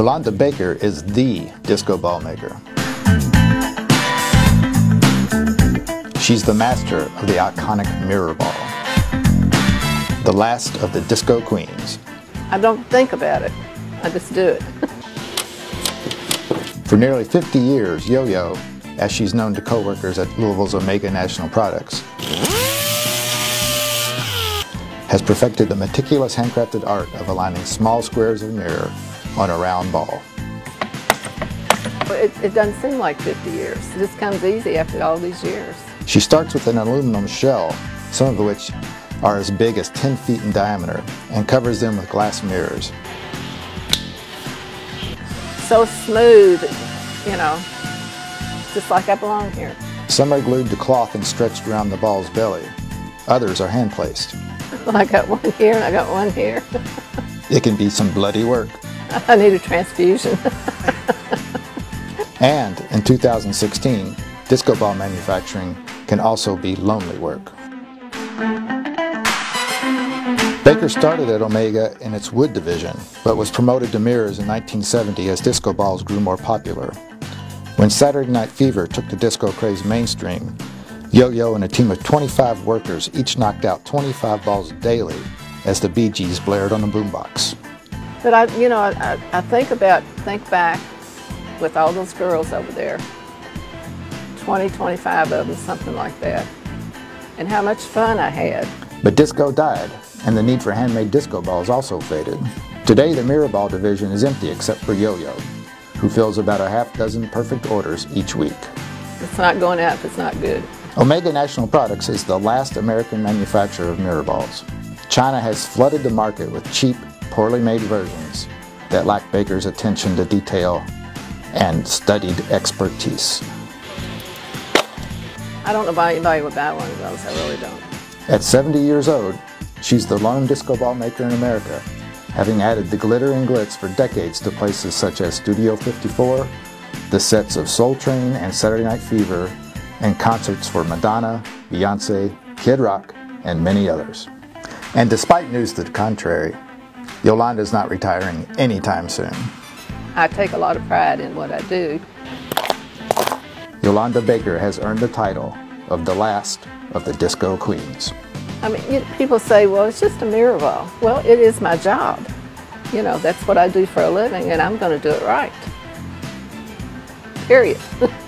Yolanda Baker is the disco ball maker. She's the master of the iconic mirror ball, the last of the disco queens. I don't think about it, I just do it. For nearly 50 years, Yo-Yo, as she's known to co-workers at Louisville's Omega National Products, has perfected the meticulous handcrafted art of aligning small squares of mirror on a round ball. It doesn't seem like 50 years. It just comes easy after all these years. She starts with an aluminum shell, some of which are as big as 10 feet in diameter, and covers them with glass mirrors. So smooth, you know, just like I belong here. Some are glued to cloth and stretched around the ball's belly. Others are hand-placed. Well, I got one here and I got one here. It can be some bloody work. I need a transfusion. And in 2016, disco ball manufacturing can also be lonely work. Baker started at Omega in its wood division, but was promoted to mirrors in 1970 as disco balls grew more popular. When Saturday Night Fever took the disco craze mainstream, Yo-Yo and a team of 25 workers each knocked out 25 balls daily as the Bee Gees blared on the boombox. But I think back with all those girls over there, 20, 25 of them, something like that, and how much fun I had. But disco died, and the need for handmade disco balls also faded. Today, the mirror ball division is empty except for Yo-Yo, who fills about a half dozen perfect orders each week. It's not going out if it's not good. Omega National Products is the last American manufacturer of mirror balls. China has flooded the market with cheap, poorly made versions that lack Baker's attention to detail and studied expertise. I don't know why anybody would buy one of those, I really don't. At 70 years old, she's the lone disco ball maker in America, having added the glitter and glitz for decades to places such as Studio 54, the sets of Soul Train and Saturday Night Fever, and concerts for Madonna, Beyonce, Kid Rock, and many others. And despite news to the contrary, Yolanda's not retiring anytime soon. I take a lot of pride in what I do. Yolanda Baker has earned the title of the last of the disco queens. I mean, people say, well, it's just a mirror ball. Well, it is my job. You know, that's what I do for a living, and I'm going to do it right. Period.